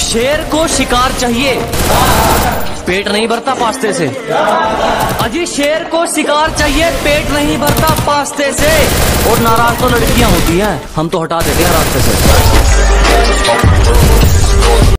शेर को शिकार चाहिए, पेट नहीं भरता पास्ते से। अजी शेर को शिकार चाहिए, पेट नहीं भरता पास्ते से। और नाराज तो लड़कियां होती हैं, हम तो हटा देते हैं रास्ते से।